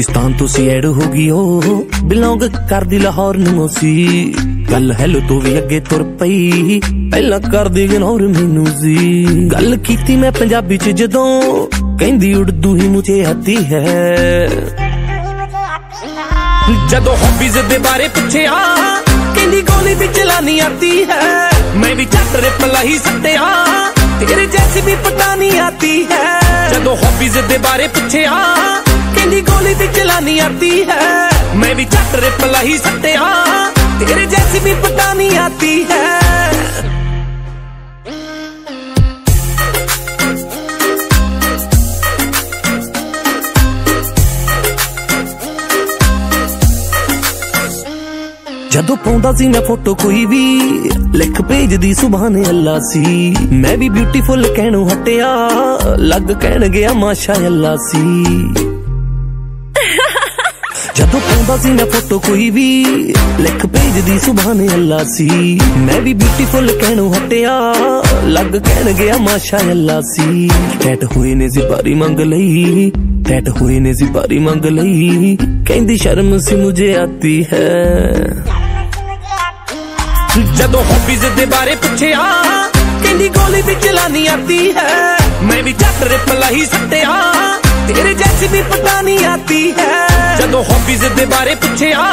पाकिस्तान तो सी एड हो गई हो बिलोंग कर दी लाहौर नूं सी गल हैलो तो भी अगे तुर पई पहला कर दी गनौर मैनू जी गल कीती मैं पंजाबी च जदों कहंदी उर्दू ही मुझे आती है जदों हॉबीज दे बारे पूछया कहंदी गोली भी चलानी आती है मैं भी चट रिपला ही सट्टिया तेरे जैसी भी पता नहीं आती है जदों हॉबीज दे बारे पूछया कहंदी गोली भी चलानी आती है मैं भी चट रिपला ही सट्टिया तेरे जैसी भी पता नहीं आती है जदों पाउंदा सी मैं फोटो कोई भी लिख भेज दी सुभाने अल्लाह सी मैं भी ब्यूटीफुल कहनों हटिया लग कहन गया माशा अल्लाह सी जदों पाउंदा सी मैं फोटो कोई भी लिख भेज दी सुभाने अल्लाह सी मैं भी ब्यूटीफुल कहनों हटिया लग कहन गया माशा अल्लाह सी टैट हुए ने जिबारी मंग लई टैट हुए ने जिबारी मंग लई कहंदी शर्म सी मुझे आती है जदों हॉबीज दे बारे पूछया कहंदी गोली भी चलानी आती है मैं भी चट रिपला ही सट्टिया तेरे जैसी भी पता नहीं आती है जदों हॉबीज दे बारे पूछया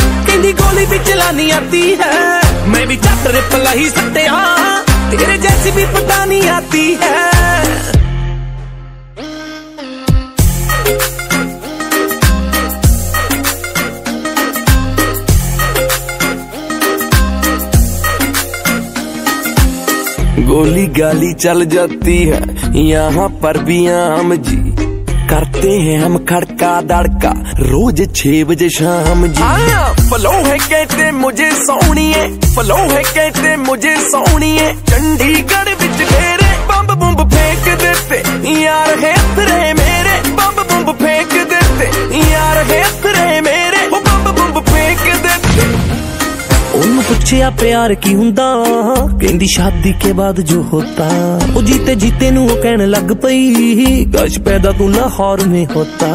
कहंदी गोली भी चलानी आती है मैं भी चट रिपला ही सट्टिया तेरे जैसी भी पता नहीं आती है गोली गाली चल जाती है यहाँ पर भी आम जी करते हैं हम खड़का दड़का रोज 6 बजे शाम जी फलो है कहते मुझे सोनिए फलो है कहते मुझे सोनिए चंडीगढ़ बिच ढेरे बम बुम फेंक देते यार है रहे मेरे बम बुम फेंक देते यार है रहे मेरे वो बम बुम फेंक देते उन्होंने पूछया प्यार की हुंदा कहंदी शादी के बाद जो होता वो जीते जीते नू वो कहने लग पई काश पैदा तू लाहौर में होता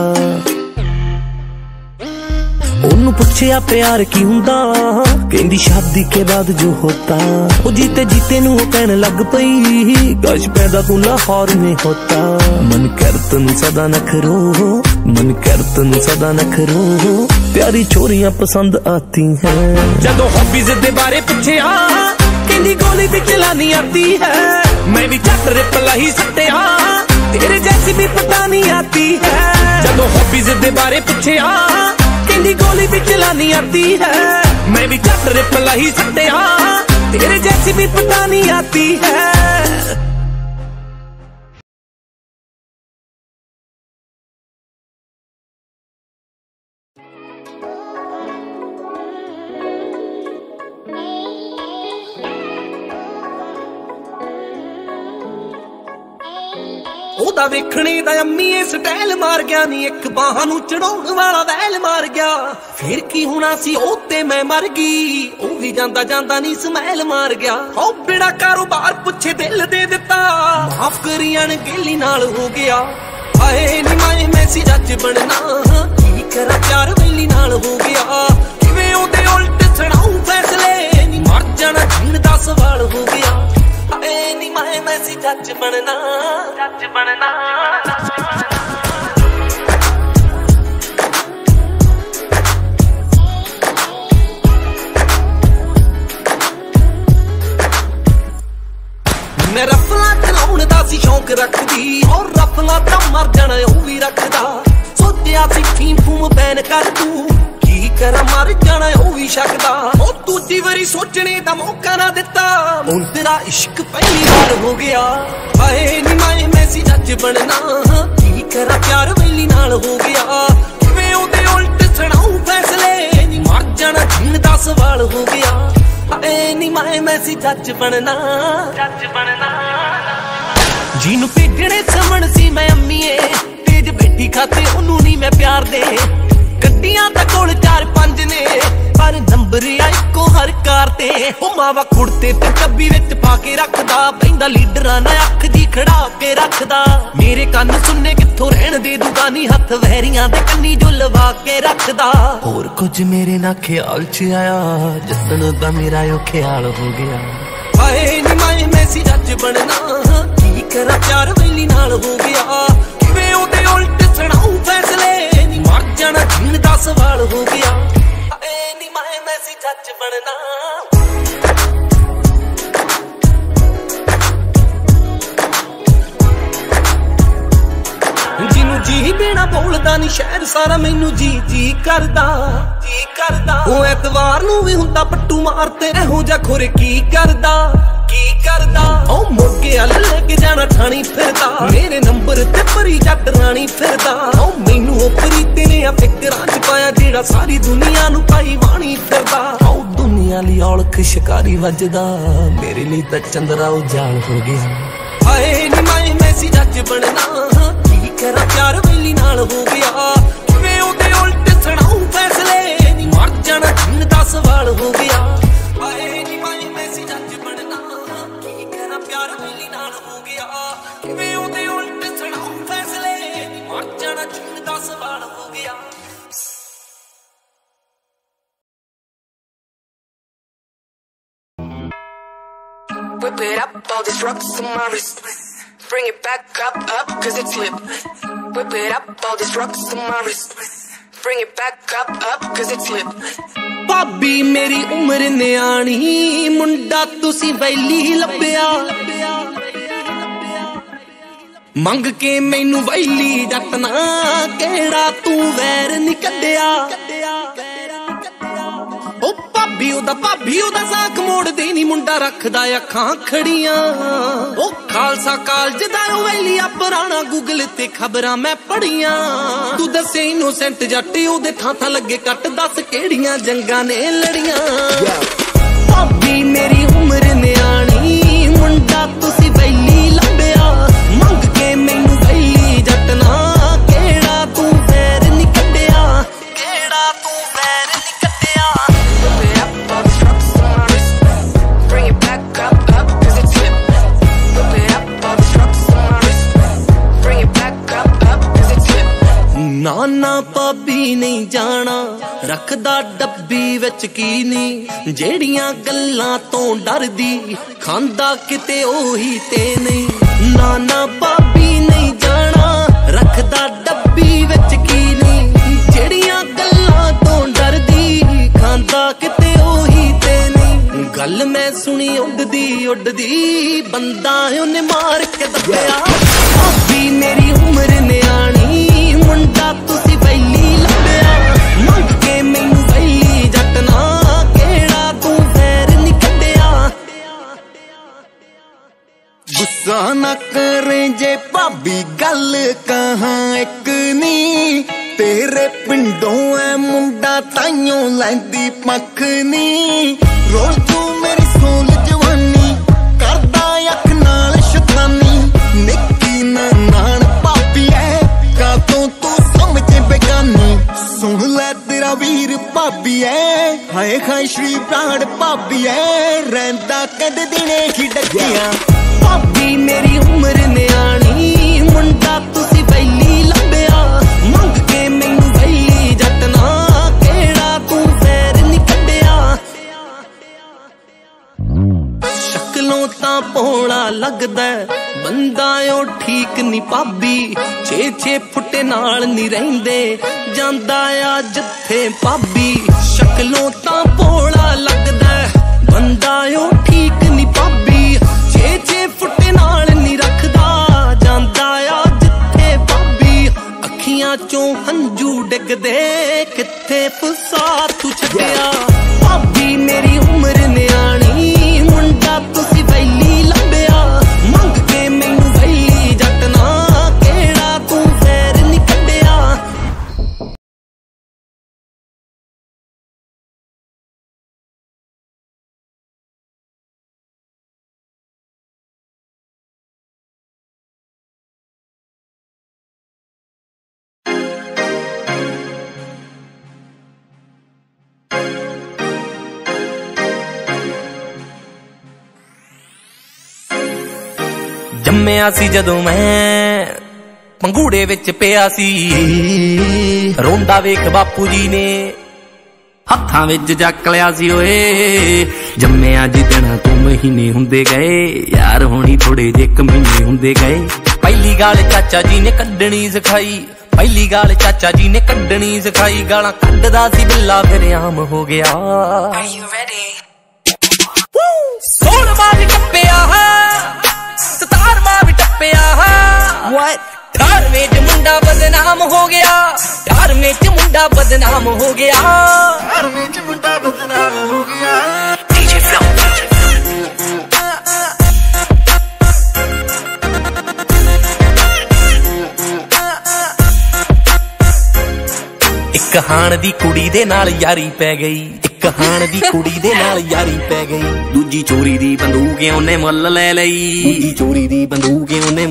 उन्होंने पूछया प्यार की हुंदा कहंदी शादी के बाद जो होता वो जीते जीते नू वो कहने लग पई काश पैदा तू लाहौर में होता मन कर तनु सदा नखरो मन कर तनु सदा नखरो प्यारी छोरियां पसंद आती हैं जदों हॉबीज दे बारे पूछया कहंदी गोली भी चलानी आती है मैं भी चट रिपला ही सट्टिया तेरे जैसी भी पता नहीं आती है जदों हॉबीज दे बारे पूछया कहंदी गोली भी चलानी आती है मैं भी चट रिपला ही सट्टिया तेरे जैसी भी पता नहीं आती है। ओदा वेखणे दा अम्मी ए स्टाइल मार गया नी एक बाहां नू चढ़ाउण वाला वैल मार गया फिर की होना सी ओते मैं मर गई ओ वी जांदा जांदा नी स्मैल मार गया ओ बिड़ा कारोबार पुछे दिल दे दिता माफ करी अणगेली नाल हो गया आए नी माए मैं सी जज बनना की करा चार वेली नाल हो गया किवें ओदे उल्ट सुणाऊं फैसले नी मर जाना जीण दा सवाल हो गया आए नी माए मैं सी जज बनना जज बनना मैं रफला चलाउण दा सी शौक रखदी और रफला तां मर जाना ओह वी रखदा सोचिया सी फीम फूम बैन कर तू की करा मर जाना ओह वी शकदा ओ दूजी वारी सोचने दा मौका ना दित्ता हुण तेरा इश्क पहली बार हो गया आए नी माए मैं सी जज बनना की करा प्यार वेली नाल हो गया किवें ओदे उल्ट सुणाऊं फैसले नी मर जाना जीण दा सवाल हो गया आए नी माए मैं सी जज बनना जज बनना जीनू भेजणे समण सी मैं अम्मीए तेज बेटी खाते ओनू नी मैं प्यार दे ਗੱਡੀਆਂ ਦਾ ਕੋਲ 4-5 ਨੇ ਪਰ ਨੰਬਰ ਇੱਕੋ ਹਰ ਕਾਰ ਤੇ ਹੁਮਾਵਾ ਕੁੜਤੇ ਤੇ ਕੱਬੀ ਵਿੱਚ ਪਾ ਕੇ ਰੱਖਦਾ ਪੈਂਦਾ ਲੀਡਰਾਂ ਨਾਲ ਅੱਖ ਦੀ ਖੜਾ ਕੇ ਰੱਖਦਾ ਮੇਰੇ ਕੰਨ ਸੁਣਨੇ ਕਿੱਥੋਂ ਰਹਿਣ ਦੇ ਦੂਗਾ ਨਹੀਂ ਹੱਥ ਵਹਿਰੀਆਂ ਦੇ ਕੰਨੀ ਜੋ ਲਵਾ ਕੇ ਰੱਖਦਾ ਹੋਰ ਕੁਝ ਮੇਰੇ ਨਾ ਖਿਆਲ ਚ ਆਇਆ ਜਿਸਨ ਦਾ ਮੇਰਾ ਉਹ ਖਿਆਲ ਹੋ ਗਿਆ ਹਾਏ ਨੀ ਮੈਂ ਮੈਸੀ ਰੱਜ ਬਣਨਾ ਕੀ ਕਰਾਂ ਚਾਰ ਵੇਲੀ ਨਾਲ ਹੋ ਗਿਆ ਕਿਵੇਂ ਉਹਦੇ ਉਲਟ ਸੁਣਾਉ ਫੈਸਲੇ ਨੀ ਮਰ ਜਾਣਾ ਜੀਣ ਦਾ ਸਵਾਲ ਹੋ ਗਿਆ ਹਾਏ ਨੀ ਮੈਂ ਮੈਸੀ ਰੱਜ ਬਣਨਾ जी बेना बोलदा नहीं शहर सारा मैनू जी जी करदा ओ एतवार नू वी हुंदा पट्टू मारते हो जा खोरे की करदा ओ मोके अल लेके जाना ठाणी फिरदा मेरे नंबर ते परी जट राणी फिरदा ओ मैनू ओ प्रीते ने आ फिकरां च पाया जेड़ा सारी दुनिया नू पाई वाणी फिरदा ओ दुनिया लई औलख शिकारी वजदा मेरे लई तां चंद्रा ओ जाल हो गया हाए नी मैं मैसी जज बनना करा प्यार वेली नाल हो गया किवें उहदे उल्ट सुणाऊं फैसले नी मर जाना जिन दा सवाल हो गया हाए नी मैं मैसी जज बनना की करा प्यार वेली नाल हो गया किवें उहदे उल्ट सुणाऊं फैसले नी मर जाना जिन दा सवाल हो गया। Whip it up, all these rocks on my wrist. Bring it back up, cause it slipped. Whip it up, all these rocks on my wrist. Bring it back up, cause it slipped. Bhabhi, meri umar niani, munda tusi vaili labya. Mang ke mainu vaili jatna, kehda tu vair nikadya. Oh, भाभी ओदा साख मोड़ देनी मुंडा रखदा अखां खड़ियां ओ खालसा कालज दा ओ वैलिया पुराना गूगल ते खबरां मैं पढ़ियां तू दसे इनोसेंट जट ओदे थां थां लगे कट दस केड़ियां जंगां ने लड़ियां भाभी मेरी उम्र नियाणी मुंडा तुसी वैली लंबिया मंग के मैनू वैली जटना केड़ा तू पैर नी कड्डिया केड़ा तू पैर नी कड्डिया ना ना भाभी नहीं जाना रखदा डब्बी विच की नहीं जेड़ियां गल्लां तों डरदी खांदा किते ओही ते नहीं ना ना भाभी नहीं जाना रखदा डब्बी विच की नहीं जेड़ियां गल्लां तों डरदी खांदा किते ओही ते नहीं गल मैं सुनी उड़दी उड़दी बंदा उन्हें मार के दब्बिया भाभी मेरी उम्र नियाणी मुंडा तुसी वैली लंबिया मंग के मैनू वैली जटना केड़ा तू पैर नी कड्डिया गुस्सा ना करे जे भाभी गल कहां एक नी तेरे पिंडों ऐ मुंडा ताइयों लैंदी मखनी रोज तू मेरी सोल जवानी करदा अख नाल शैतानी निक्की नान भाभी ऐ कातों सुन ले तेरा वीर भाभी है हाय खाई श्री प्राण भाभी है रहिंदा कद दिने ही डगिया भाभी मेरी उम्र नियाणी मुंडा तुसी वैली लंबिया मंग के मैनू वैली जटना केड़ा तू पैर नी कड्डिया शक्लों तां भोला लगदा बंदा ओ ठीक नी भाभी छे छे फुटे नाल नी रहिंदे जांदा आ जिथे भाभी शक्लों तां भोला लगदा बंदा ओ ठीक नी भाभी छे छे फुटे नाल नी रखदा जांदा आ जिथे भाभी अखियां चों हंजू डिगदे किथे फसा तू छड्डिया भाभी मेरी उम्र नियाणी मुंडा तुसी वैली लंबिया मंग के मैनू वैली जटना केड़ा तू पैर नी कड्डिया जम्मिया सी जदों मैं पंगूड़े विच पिया सी, रोंदा वेख बापू जी ने हत्थां विच जक लिया सी। ओए जम्मिया जिदना तू महीने हुंदे गए, यार होनी थोड़े जे कमीने हुंदे गए। पहली गाल चाचा जी ने कड्डनी सिखाई, पहली गाल चाचा जी ने कड्डनी सिखाई। गालां कड्डदा सी बिल्ला फिर आम हो गया। Are you ready? सोन मारी टप्पिया सतार मारी टप्पिया, धारवें च मुंडा बदनाम हो गया, धारवें च मुंडा बदनाम हो गया, धारवें च मुंडा बदनाम हो गया। एक हाण दी कुड़ी दे नाल यारी पै गई, कहान दी कुड़ी दे नाल यारी पै गई। दूजी चोरी दी बंदूक उन्हें मुल ले लई, दूजी चोरी दी बंदूक उन्हें।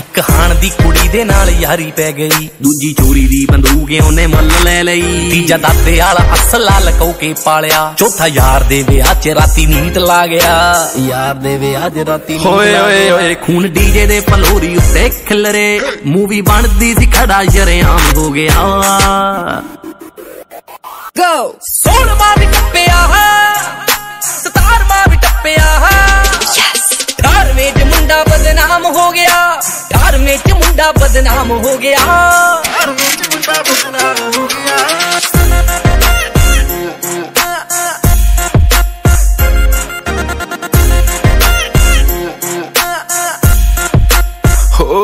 एक कहान दी कुड़ी दे नाल यारी पै गई, दूजी चोरी दी बंदूक उन्हें मुल ले लई। तीजा दादे आला असला लको के पालिया, चौथा यार दे ब्याह च राती नींद ला गया, यार दे ब्याह च राती। होए होए होए खून डीजे दे पलोरी उत्ते खिलरे, मूवी बनदी सी खड़ा शरेआम हो गया। Go! सोन मां भी टप्पिया सतार मां भी टप्पिया, धारवें च मुंडा बदनाम हो गया, धारवें च मुंडा बदनाम हो गया, धारवें च मुंडा बदनाम हो गया। हो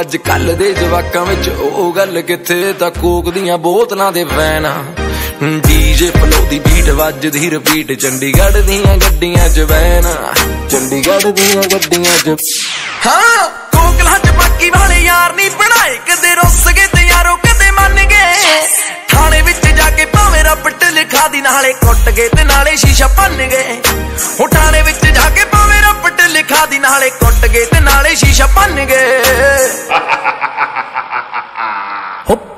अजकल दे जवाकां विच ओह गल किथे तां कोक दियां बोतलां दे फैना, डीजे पलो दी बीट वजदी रिपीट। चंडीगढ़ दियां गड्डियां च बैना, चंडीगढ़ दियां गड्डियां च। हां कोकला च बाकी वाले यार नहीं बनाए, कदे रुस गए ते यारो कदे मन गए। थाने विच जाके भावे रब लिखा दी नाले कुट गए ते नाले शीशा भन्न गए। ओ थाने विच जाके भावे रब लिखा दी नाले कुट गए ते नाले शीशा भन्न गए।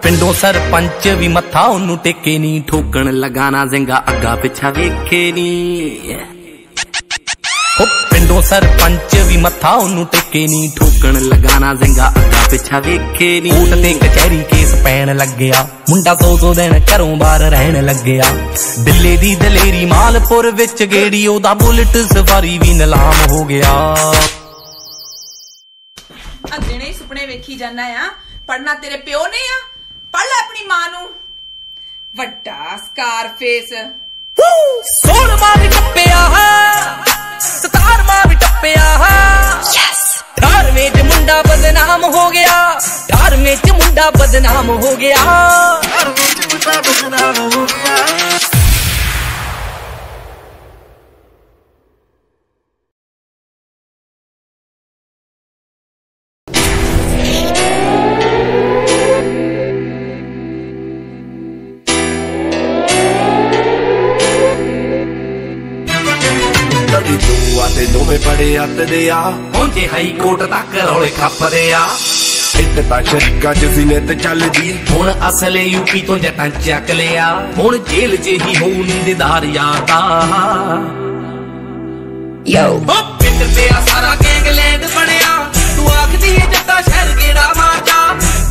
पिंडों सरपंच भी मत्था ओनू टेके नी, ठोकन लगा ना जेंगा अग्गा पिछा वेखे नी। पिंडों सरपंच भी मत्था ओनू टेके नी, ठोकन लगा ना जेंगा अग्गा पिछा वेखे नी। कोर्ट ते कचहरी केस पैन लग गया, मुंडा 200 दिन घरों बाहर रहन लग गया। बिल्ले दी दलेरी मालपुर विच गेड़ी, ओदा बुलेट सवारी भी नलाम हो गया। अगले सुपने वेखी जाना आ, पढ़ना तेरे प्यो ने आ, पढ़ लै अपनी मां नूं। वड्डा स्कारफेस। सोन मां भी टप्पिया सतार मां भी टप्पिया, धारवें च मुंडा बदनाम हो गया, धारवें च मुंडा बदनाम हो गया, धारवें च मुंडा बदनाम हो गया। बड़े अत दे पहुंचे हाई कोर्ट तक रौले खपदे आ। इत तां शक्का च सीनेत चलदी, हुण असले यूपी तो जटां चक लिया। हुण जेल च ही हो नींदेदार यार दा। यो ओ पिंड ते आ सारा गैंगलैंड बनिया, तू आखदी ए जट्टा शहर गेड़ा मारदा।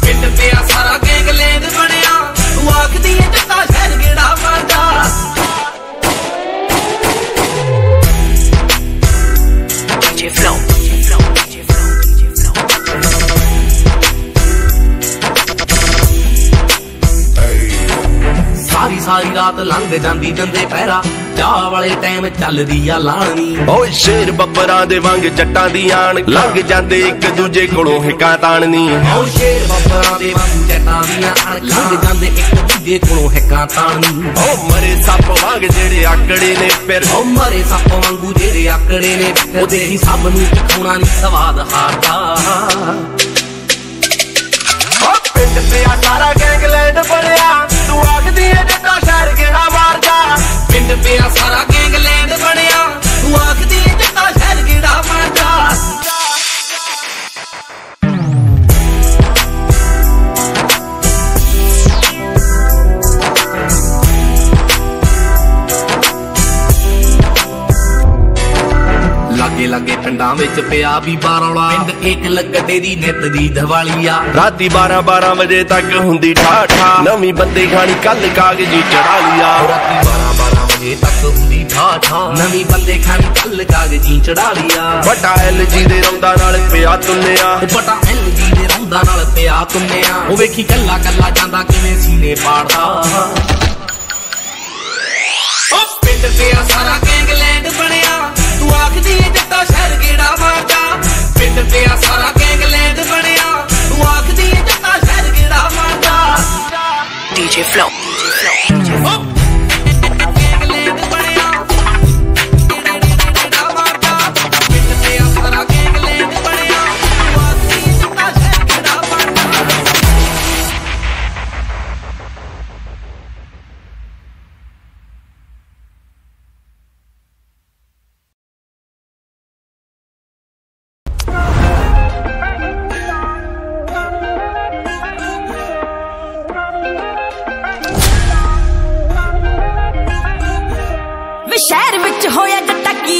पिंड ते आ सारा गैंगलैंड बनिया, तू आखदी ए जट्टा शहर गेड़ा मारदा। सारी सारी रात लंघ जांदी जंदे पैरा, चाह वाले टाइम चलदी आ लाणी। ओए शेर बब्बरा दे वांग जट्टां दी आण, लंघ जांदे इक दूजे कोलों हिक्कां ताणनी। ओए शेर बब्बरा दे वांग जट्टां दी आण, लंघ जांदे इक दूजे कोलों हिक्कां ताणनी। ओ मरे सप्प वांग जेड़े आकड़े ने फिर, ओ मरे सप्प वांगू जेड़े आकड़े ने फिर, ओदे ही सब नूं चखोणा नहीं स्वाद हारदा। ओ पिंड ते आ सारा गैंगलैंड बनिया, तू आखदी ए जट्टा शहर गेड़ा मारदा। पिंड ते आ सारा गैंगलैंड बनिया, तू आखदी ए जट्टा शहर गेड़ा मारदा। लागे लागे पिंड ਪਿੰਡਾਂ ਵਿੱਚ ਪਿਆ ਵੀ ਬਾਰੌਲਾ ਪਿੰਡ ਇੱਕ ਲੱਗਦੇ ਦੀ ਨਿੱਤ ਦੀ ਦਿਵਾਲੀਆ ਰਾਤੀ 12-12 ਵਜੇ ਤੱਕ ਹੁੰਦੀ ਠਾਠਾ ਨਵੀਂ ਬੰਦੇ ਖਾਣੀ ਕੱਲ ਕਾਗਜ਼ੀ ਚੜਾ ਲਿਆ ਰਾਤੀ 12-12 ਵਜੇ ਤੱਕ ਹੁੰਦੀ ਠਾਠਾ ਨਵੀਂ ਬੰਦੇ ਖਾਣੀ ਕੱਲ ਕਾਗਜ਼ੀ ਚੜਾ ਲਿਆ ਵੱਡਾ LG ਦੇ ਰੌਂਦਾ ਨਾਲ ਪਿਆ ਤੁੰਨਿਆ ਵੱਡਾ LG ਦੇ ਰੌਂਦਾ ਨਾਲ ਪਿਆ ਤੁੰਨਿਆ ਉਹ ਵੇਖੀ ਕੱਲਾ ਕੱਲਾ ਜਾਂਦਾ ਕਿਵੇਂ ਸੀਨੇ ਪਾੜਦਾ ਉਹ ਪਿੰਡ ਤੇ ਆ ਸਾਰਾ ਗੈਂਗਲੈਂਡ ਬਣਿਆ ਤੂੰ ਆਖਦੀ ਏ ਜੱਟਾ ਸ਼ਹਿਰ ਕਿਹੜਾ ਮਾਰਦਾ ਪਿੰਡ ਤੇ ਆ ਸਾਰਾ ਗੈਂਗਲੈਂਡ ਬਣਿਆ ਤੂੰ ਆਖਦੀ ਏ ਜੱਟਾ ਸ਼ਹਿਰ ਕਿਹੜਾ ਮਾਰਦਾ DJ Flow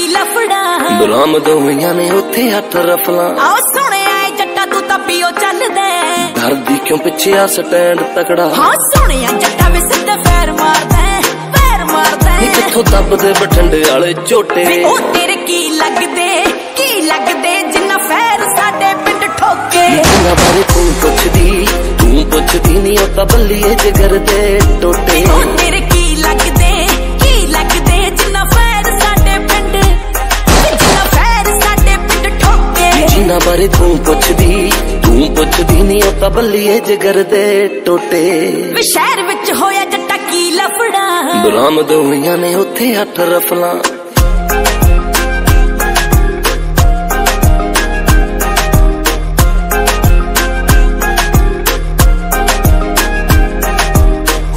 ਬੱਲੀਏ ਜਿਗਰ ਦੇ ਟੋਟੇ ਤੇਰੇ ਕੀ ਲੱਗਦੇ ਜਿੰਨਾ ਫੈਰ ਸਾਡੇ ਪਿੰਡ ਜਿੰਨਾ ਬਾਰੇ ਤੂੰ ਪੁੱਛਦੀ ਨੀ ਉਹ ਤਾਂ ਬੱਲੀਏ ਜਿਗਰ ਦੇ ਟੋਟੇ ਵੇ ਸ਼ਹਿਰ ਵਿੱਚ ਹੋਇਆ ਜੱਟਾ ਕੀ ਲਫੜਾ ਬਰਾਮਦ ਹੋਈਆਂ ਨੇ ਉੱਥੇ 8 ਰਫਲਾਂ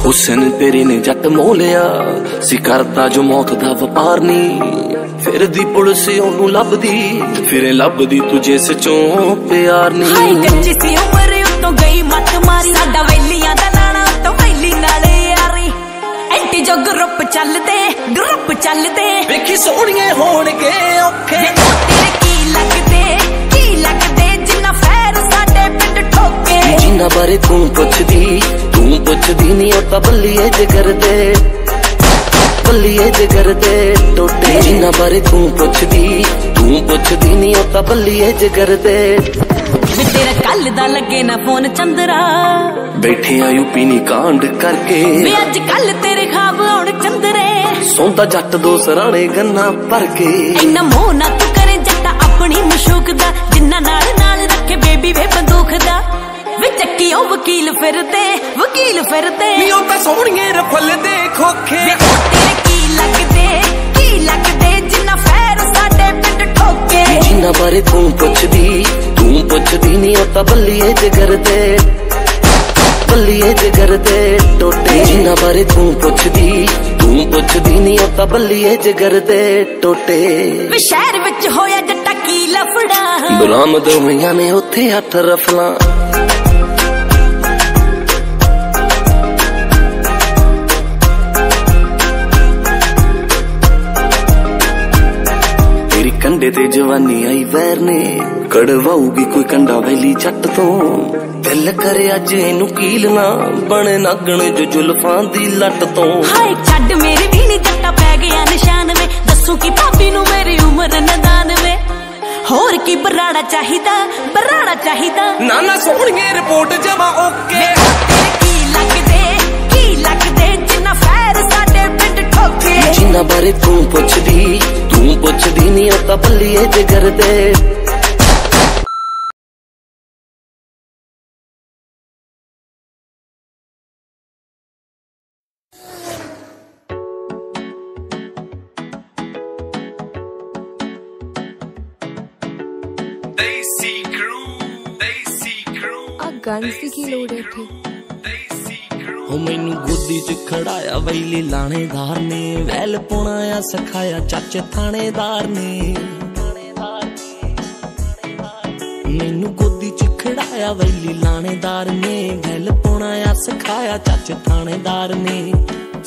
ਹੁਸਨ ਤੇਰੇ ਨੇ ਜੱਟ ਮੋਹ ਲਿਆ ਸੀ ਕਰਦਾ ਜੋ ਮੌਤ ਦਾ ਵਪਾਰ ਨਹੀਂ फिर दी पुलिस ओनू लभदी फिर लभदी तुझे सचो प्यार नी हाय कच्ची सी उम्र उतों गई मत मारी साडा वेलियां दा नाना उतों वेली नाले यारी एंटी जो ग्रुप चलदे वेखी सोहणिए होणगे औखे तेरे की लगदे जिन्ना फैर साडे पिंड ठोके जिन्ना बारे तू पुछदी नी ओ तां बल्लीए जिगर दे ਬੱਲੀਏ ਜਿਗਰ ਦੇ ਟੋਟੇ ਜਿੰਨਾ ਬਾਰੇ ਤੂੰ ਪੁੱਛਦੀ ਨੀ ਉਹ ਤਾਂ ਬੱਲੀਏ ਜਿਗਰ ਦੇ ਵੀ ਤੇਰਾ ਕੱਲ ਦਾ ਲੱਗੇ ਨਾ ਫੋਨ ਚੰਦਰਾ ਬੈਠਿਆ ਯੂਪੀ ਨੀ ਕਾਂਡ ਕਰਕੇ ਵੀ ਅੱਜ ਕੱਲ ਤੇਰੇ ਖਾਬ ਆਉਣ ਚੰਦਰੇ ਸੌਂਦਾ ਜੱਟ ਦੋ ਸਰਾਣੇ ਗੰਨਾ ਭਰ ਕੇ ਇੰਨਾ ਮੋਹ ਨਾ ਤੂੰ ਕਰੇ ਜੱਟਾ ਆਪਣੀ ਮਸ਼ੂਕ ਦਾ ਜਿੰਨਾ ਨਾਲ ਰੱਖੇ ਬੇਬੀ ਵੇ ਬੰਦੂਖ ਦਾ विचकी ओ वकील फिरते नी ओ तां सोहणिए रफल दे खोखे तेरे की लगदे जिन्ना फैर साडे पिंड ठोके जिन्ना बारे तू पुछदी नी ओ तां बल्लीए जिगर दे टोटे जिन्ना बारे तू पुछदी नी ओ तां बल्लीए जिगर दे टोटे वे शहर विच होया जट्टा की लफड़ा बरामद होईयां ने उत्थे 8 रफलां ਕੰਡੇ ਤੇ ਜਵਾਨੀ ਆਈ ਵੈਰ ਨੇ ਕੜਵਾਊਗੀ ਕੋਈ ਕੰਡਾ ਵੈਲੀ ਛੱਟ ਤੋਂ ਦਿਲ ਕਰੇ ਅੱਜ ਇਹਨੂੰ ਕੀਲ ਨਾ ਬਣੇ ਨਾਗਣ ਜੋ ਜੁਲਫਾਂ ਦੀ ਲੱਟ ਤੋਂ ਹਾਏ ਛੱਡ ਮੇਰੇ ਵੀ ਨੀ ਜੱਟਾ ਪੈ ਗਿਆ ਨਿਸ਼ਾਨ ਵੇ ਦੱਸੂ ਕਿ ਭਾਬੀ ਨੂੰ ਮੇਰੀ ਉਮਰ ਨਦਾਨ ਵੇ ਹੋਰ ਕੀ ਬਰਾੜਾ ਚਾਹੀਦਾ ਨਾ ਸੋਹਣੀਏ ਰਿਪੋਰਟ ਜਮਾ ਓਕੇ ਕੀ ਲੱਗਦੇ ਜਿੰਨਾ ਫੈਰ ਸਾਡੇ ਪਿੰਡ ਠੋਕੇ ਜਿੰਨਾ ਬਾਰੇ ਤੂੰ ਪੁੱਛਦੀ नी ओ तां बल्लीए जिगर दे मैनू गोदी च खड़ाया वैली लाणेदार ने वैल पुनाया सखाया चाचे थानेदार ने मैनू गोदी च खड़ाया वैली लाणेदार ने वैल पुनाया सखाया चाचे थानेदार ने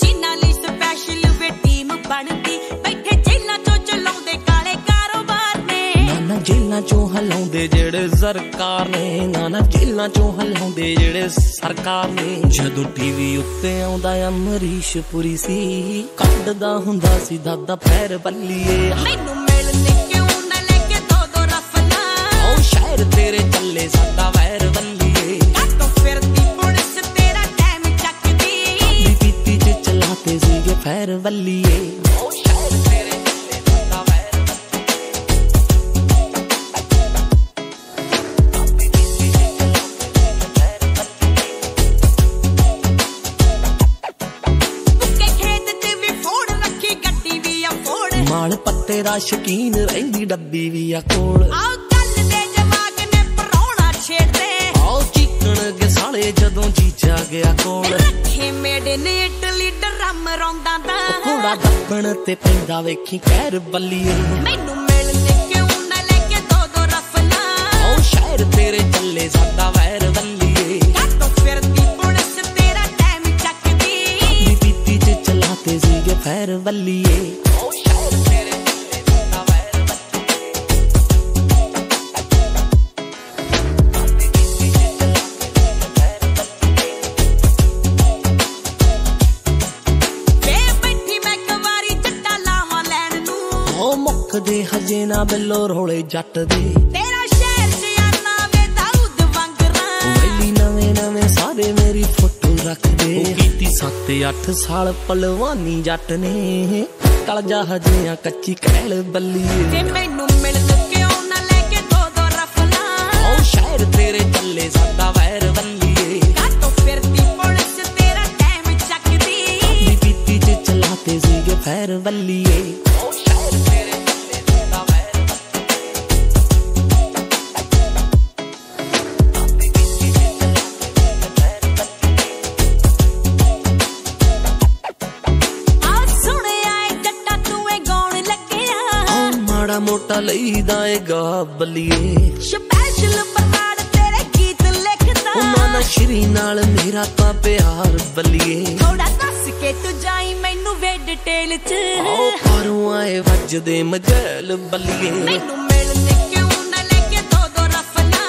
जिन्ना लई स्पेशल वे टीम बनदी बैठे जेलां चो चलाउंदे काले कारोबार ने नाना जेलों चो हलाउंदे जेड़े सरकार ने, नाना जेलों चो हलाउंदे जेड़े सरकार ने। जदों टीवी उत्ते आउंदा अमरीश पुरी सी कड्डदा हुंदा सी दादा पैर बल्लिए, मैनू मिलने क्यों ना लेके दो दो रफला, ओ शहर तेरे चले सादा वैर बल्लिए, तो फिर दी पुलिस तेरा टाइम चकदी, अभी पीती च चलाते सी ये पैर बल्लिए। माल पत्ते दा शकीन रही डब्बी भी आ कोल, आओ गल दे जमाग ने परोना छेड़ दे, आओ चिकन के साले जदों चीचा गया कोल, रखे मेडे ने इटली ड्रम रोंदा दा, घोड़ा दबण ते पैंदा वेखी खैर बल्लिए, मैनू मिलने क्यों ना लेके दो दो रफला, आओ शहर तेरे चले सादा वैर बल्लिए, तो फिर दी पुलिस तेरा टाइम चकदी, अपनी बीती च चलाते सीगे खैर बल्लिए। दे हजे ना बिलो रोले जट दे तेरा शहर सियाना वे दाऊद वंगरा, वेली नवे नवे सारे मेरी फोटो रख दे, बीती 7-8 साल पलवानी जट ने, कलजा हजे कच्ची कैल बल्लिए, मैनू मिलने क्यों ना लेके दो दो रफला, ओ शहर तेरे चले सादा वैर बल्लिए, तो फिर दी पुलिस तेरा टाइम चकदी, अपनी बीती च चलाते सीगे पैर बल्लिए। मोटा लई दाए गा बलिए, स्पेशल बनाड़ तेरे गीत लिखदा, ओ माना श्री नाल मेरा ता प्यार बलिए, थोड़ा दस के तू जाई मैनू वे डिटेल च, ओ घरों आए वजदे मजल बलिए, मैनू मिलने क्यों ना लेके दो दो रफला,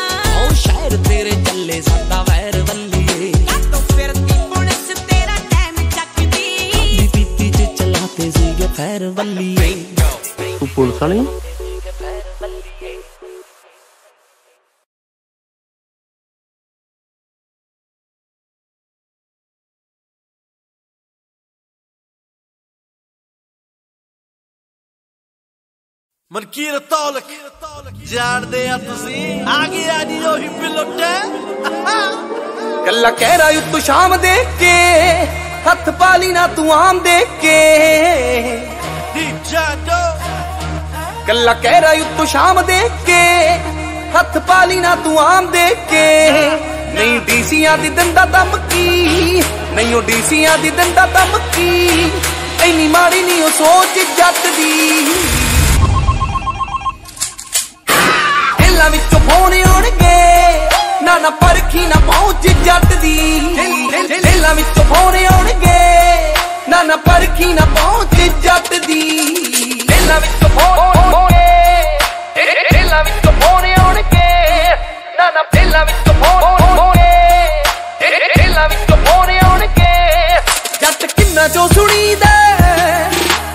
ओ शहर तेरे चले सादा वैर बलिए, तो फिर दी पुलिस तेरा टाइम चकदी, अपनी बीती च चलाते सीगे पैर बलिए। तू पुलिस वाली मनकीर तौलक जान दे आगे आनी पिलोटे कला कह रहा तू शाम दे के हथ पाली ना तू आम दे के कला कह रहा यू तू शाम दे के हथ पाली ना तू आम दे के, नहीं डीसिया दी दंदा दम की, नहीं डीसिया दी दंदा दम की, इनी माड़ी नहीं सोच जट दी, खेलों विचों फोन आउणगे ना ना परखी ना पहुंच जट दी, खेलों विचों फोन आउणगे ना ना परखी ना पहुंच जट दी, खेलों विचों फोन जो सुनी दे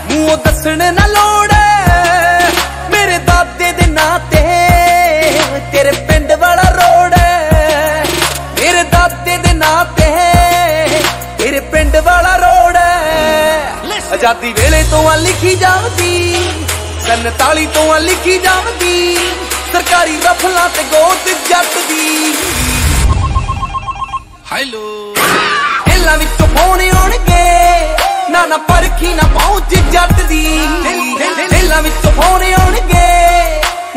मुंह दसने ना लोड़, मेरे दादे दे नाते तेरे पिंड वाला रोड, मेरे दादे दे नाते तेरे पिंड वाला रोड, आजादी वेले तो लिखी जाती 47 तो लिखी जाती, सरकारी रफला ते गोद जट दी, हेलो खेलों विचों फोन आउणगे ना ना परखी ना पहुंच जट दी, खेलों विचों फोन आउणगे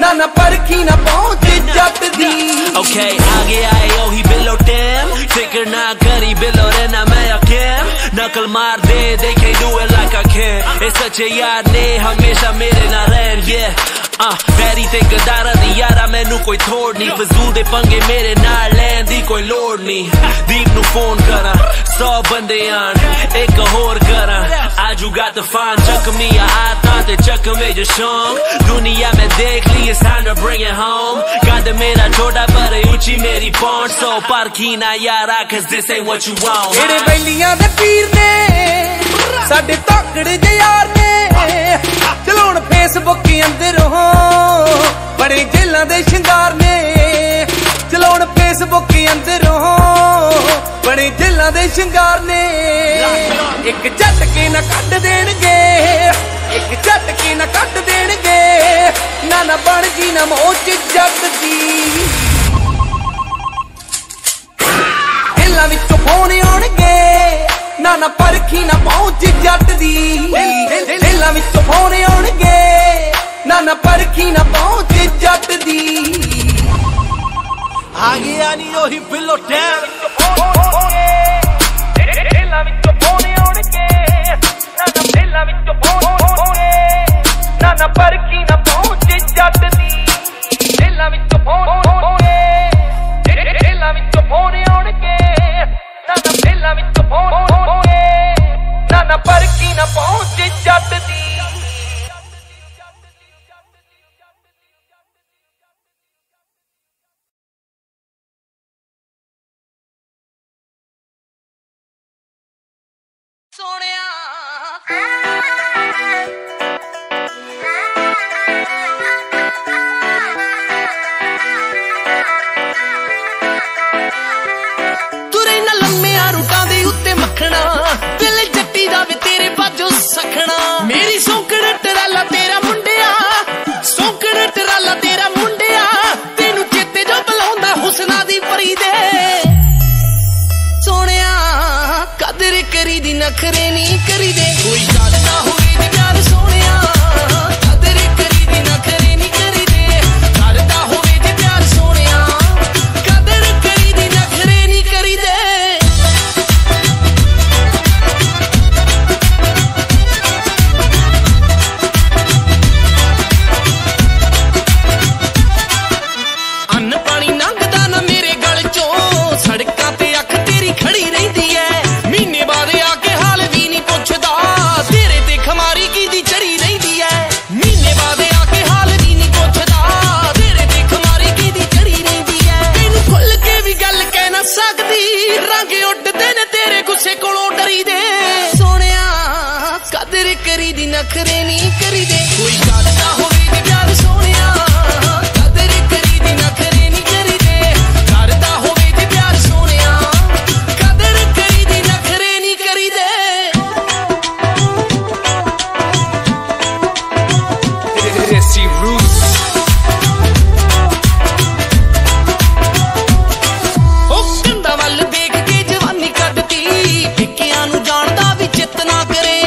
ना ना परखी ना पहुंच जट दी, ओके आगे आए ओही बिलो टेम, फिक्र ना करी बिलो रे ना मैं अकेम, नकल मार दे देखे do it like I can, इस सच्चे यार ने हमेशा मेरे ना रहन, ये वैरी ते गदारा दी यारा मैनू कोई थोड़ नहीं, फजूल दे पंगे मेरे नाल लैन दी कोई लोड़ नहीं, दीप नू फोन करा 100 बंदे आन एक होर करा pride, you got to find. Took me a high thought that chuck me just shung. Duniya mein dekh li, it's time to bring it home. Kaadh mera chota par uchi meri pond. So parki na yaara, 'cause this ain't what you want. Mere bailiyan de peer ne, saade takde de yaar ne. Chalo na Facebook ke andar ho, bade jailan de shingar ne. Chalo na Facebook ke andar ho, bade jailan de shingar ne. एक झटके ना cut देंगे, एक झटके ना cut देंगे, ना ना बन जी ना मौज जग दी। दिलों विचों फोन आउणगे, ना ना परखी ना मौज जट दी। दिलों विचों फोन आउणगे, ना ना परखी ना मौज जट दी। आ गया नी ओही बिलो टैम। नखरे नहीं करी दे कोई गल ना होवे ते प्यार सोनिया कदर करी दे नखरे नहीं करी दे करदा होवे ते प्यार सोनिया कदर करी दे नखरे नहीं करी दे अन्न पानी लंघदा ना मेरे गल चों सड़कां ते अख तेरी खड़ी रहिंदी है महीने बाद नखरे नहीं करी दे कोई गल ना होवे ते प्यार सोनिया कदर करी दे नखरे नहीं करी दे करदा होवे ते प्यार सोनिया कदर करी दे नखरे नहीं करी दे रेसी रूट्स ओ कंधा वल देख के जवानी कटती टिक्कियां नू जानदा भी चित ना करे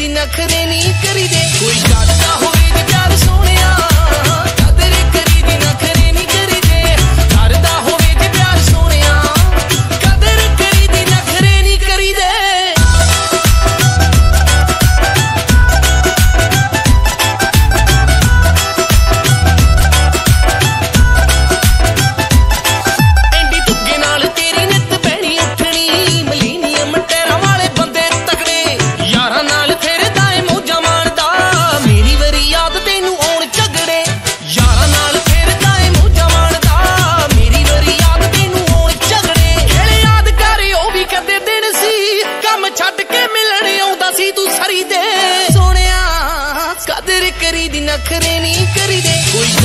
नखरे नहीं करी दे कोई गल ना होवे ते प्यार सोनिया कदर करी दे नखरे नहीं करी दे करदा होवे ते प्यार सोनिया कदर करी दे नखरे नहीं करी दे एंडी तुगे नाल तेरी नित पैणी उठनी मलीनियम टैरा वाले बंदे तकड़े यारां नाल नखरे नहीं करी दे कोई